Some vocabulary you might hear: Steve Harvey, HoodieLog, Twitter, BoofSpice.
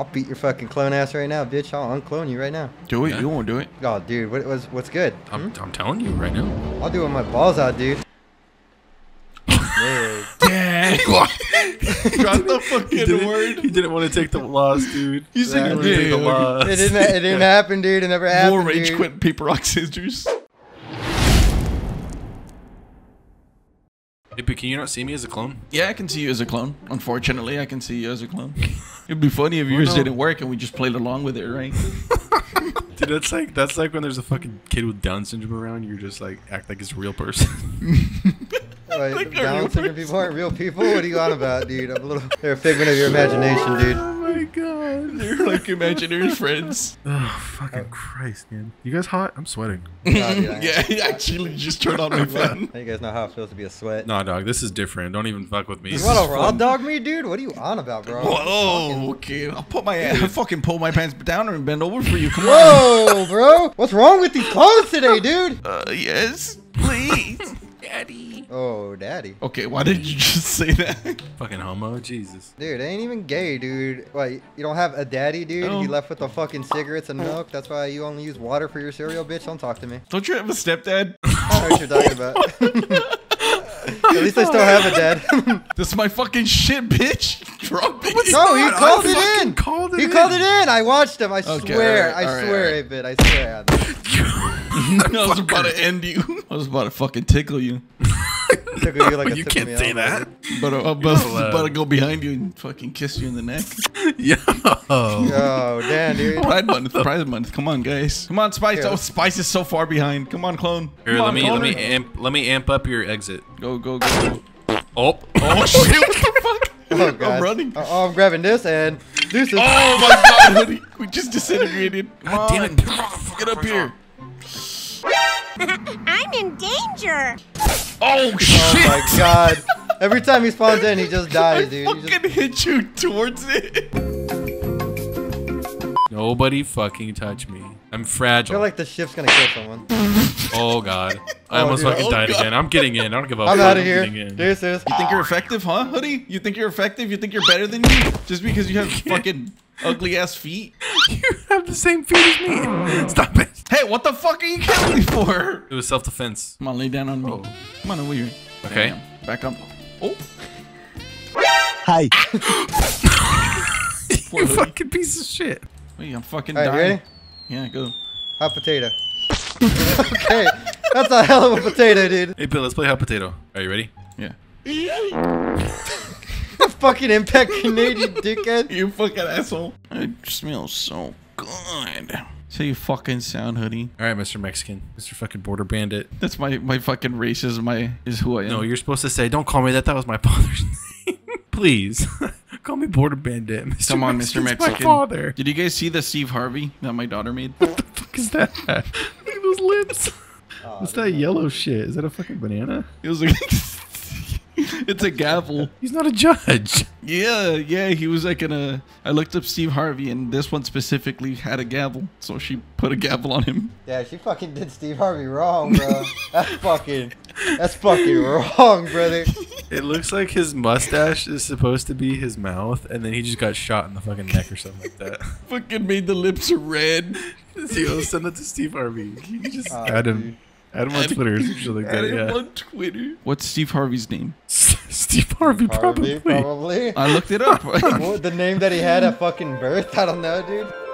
I'll beat your fucking clone ass right now, bitch. I'll unclone you right now. Do it. Yeah. You won't do it. Oh, dude, what's good? I'm telling you right now. I'll do it with my balls out, dude. Yeah. Dang. Drop the fucking word. He didn't want to take the loss, dude. He didn't want to take the loss. It didn't happen, dude. It never happened. More rage quit, paper, rock, scissors. Hey, can you not see me as a clone? Yeah, I can see you as a clone. Unfortunately, I can see you as a clone. It'd be funny if yours didn't work and we just played along with it, right? Dude, that's like when there's a fucking kid with Down syndrome around. You're just like act like it's a real person. Wait, like Down syndrome people aren't real people. What are you on about, dude? I'm a little. They're a figment of your imagination, dude. Oh my god, they're like imaginary friends. Oh fucking Christ, man! You guys hot? I'm sweating. Oh, yeah, I actually just turned on my fan. You guys know how it feels to be a sweat. Nah, dog, this is different. Don't even fuck with me. You want to raw dog me, dude? What are you on about, bro? Whoa, okay. I'll put my ass. I'll fucking pull my pants down and bend over for you. Come on, bro. What's wrong with these clothes today, dude? Yes, please, daddy. Oh, daddy. Okay, why did you just say that? Fucking homo, Jesus. Dude, I ain't even gay, dude. Like, you don't have a daddy, dude? You left with the fucking cigarettes and milk? That's why you only use water for your cereal, bitch? Don't talk to me. Don't you have a stepdad? I don't know what you're talking about. At least I still have a dad. This is my fucking shit, bitch. Drop it. No, he called it in. He called it in. I watched him. I swear. I swear, Abid. I swear. I was about to end you. I was about to fucking tickle you. Tickle you like a you can't say that. But I was about to go behind you and fucking kiss you in the neck. Yo. Yo, damn, dude. Pride month. Come on, guys. Come on, Spice. Oh, Spice is so far behind. Come on, clone. Here, let me amp up your exit. Go. Oh shit! What the fuck? Oh, God. I'm running. Oh, I'm grabbing this and deuces. Oh my God, Hoodie. We just disintegrated. God damn it! Get up here. I'm in danger. Oh shit! Oh my God! Every time he spawns in, he just dies, dude. I fucking hit you towards it. Nobody fucking touch me. I'm fragile. I feel like the ship's gonna kill someone. Oh God. I almost fucking died again. I'm getting in. I don't give a fuck. I'm out of here. Deuces. You think you're effective, huh, Hoodie? You think you're effective? You think you're better than me? Just because you have fucking ugly ass feet? You have the same feet as me. Stop it. Hey, what the fuck are you killing me for? It was self-defense. Come on, lay down on me. Oh. Come on, over here. Okay. Damn. Back up. Oh. Hi. You fucking piece of shit. Wait, I'm fucking dying. You ready? Yeah, go. Hot potato. Okay. That's a hell of a potato, dude. Hey, Bill, let's play hot potato. Are you ready? Yeah. Fucking impact Canadian dickhead. You fucking asshole. It smells so good. So you fucking sound, Hoodie. All right, Mr. Mexican. Mr. fucking border bandit. That's my fucking racism. Is who I am. No, you're supposed to say, don't call me that. That was my father's name. Please. Call me border bandit. Mr. Come on, Mr. Mexican. My father. Did you guys see the Steve Harvey that my daughter made? What the fuck is that? Look at those lips. Oh, what's that yellow shit? Is that a fucking banana? It was like... It's a gavel. He's not a judge. Yeah. He was like I looked up Steve Harvey, and this one specifically had a gavel, so she put a gavel on him. Yeah, she fucking did Steve Harvey wrong, bro. That's fucking wrong, brother. It looks like his mustache is supposed to be his mouth, and then he just got shot in the fucking neck or something like that. Fucking made the lips red. Yo, send that to Steve Harvey. You just add him. Dude. Add him on Twitter or something like that, yeah. On Twitter. What's Steve Harvey's name? Steve Harvey, probably. I looked it up. The name that he had at fucking birth? I don't know, dude.